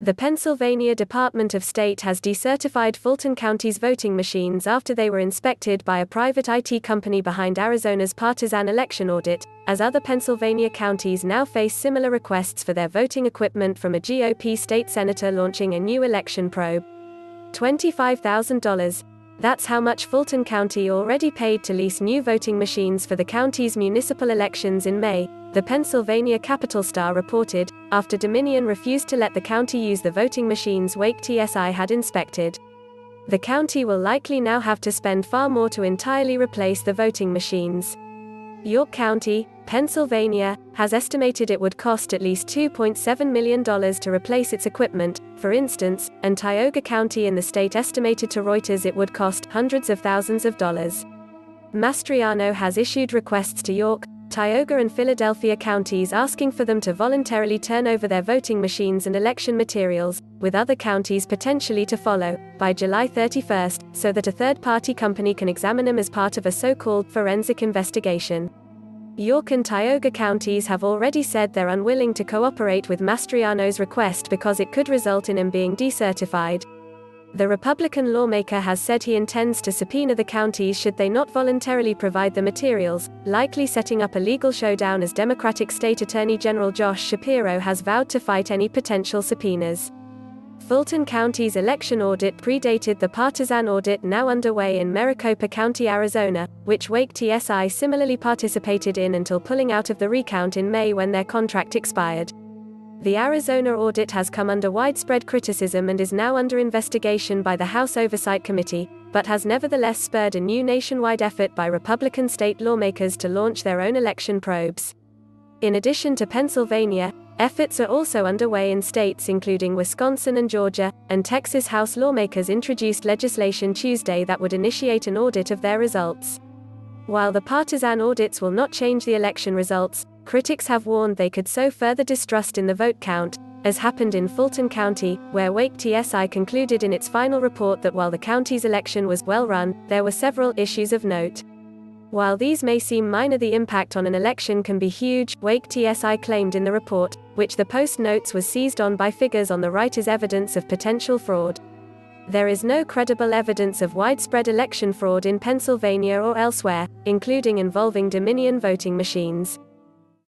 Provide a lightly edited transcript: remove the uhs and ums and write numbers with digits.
The Pennsylvania Department of State has decertified Fulton County's voting machines after they were inspected by a private IT company behind Arizona's partisan election audit, as other Pennsylvania counties now face similar requests for their voting equipment from a GOP state senator launching a new election probe. $25,000. That's how much Fulton County already paid to lease new voting machines for the county's municipal elections in May, the Pennsylvania Capital Star reported, after Dominion refused to let the county use the voting machines Wake TSI had inspected. The county will likely now have to spend far more to entirely replace the voting machines. York County, Pennsylvania, has estimated it would cost at least $2.7 million to replace its equipment, for instance, and Tioga County in the state estimated to Reuters it would cost hundreds of thousands of dollars. Mastriano has issued requests to York, Tioga and Philadelphia counties asking for them to voluntarily turn over their voting machines and election materials, with other counties potentially to follow, by July 31st, so that a third-party company can examine them as part of a so-called forensic investigation. York and Tioga counties have already said they're unwilling to cooperate with Mastriano's request because it could result in him being decertified. The Republican lawmaker has said he intends to subpoena the counties should they not voluntarily provide the materials, likely setting up a legal showdown as Democratic State Attorney General Josh Shapiro has vowed to fight any potential subpoenas. Fulton County's election audit predated the partisan audit now underway in Maricopa County, Arizona, which Wake TSI similarly participated in until pulling out of the recount in May when their contract expired. The Arizona audit has come under widespread criticism and is now under investigation by the House Oversight Committee, but has nevertheless spurred a new nationwide effort by Republican state lawmakers to launch their own election probes. In addition to Pennsylvania, efforts are also underway in states including Wisconsin and Georgia, and Texas House lawmakers introduced legislation Tuesday that would initiate an audit of their results. While the partisan audits will not change the election results, critics have warned they could sow further distrust in the vote count, as happened in Fulton County, where Wake TSI concluded in its final report that while the county's election was well run, there were several issues of note. While these may seem minor, the impact on an election can be huge, Wake TSI claimed in the report, which the Post notes was seized on by figures on the right as evidence of potential fraud. There is no credible evidence of widespread election fraud in Pennsylvania or elsewhere, including involving Dominion voting machines.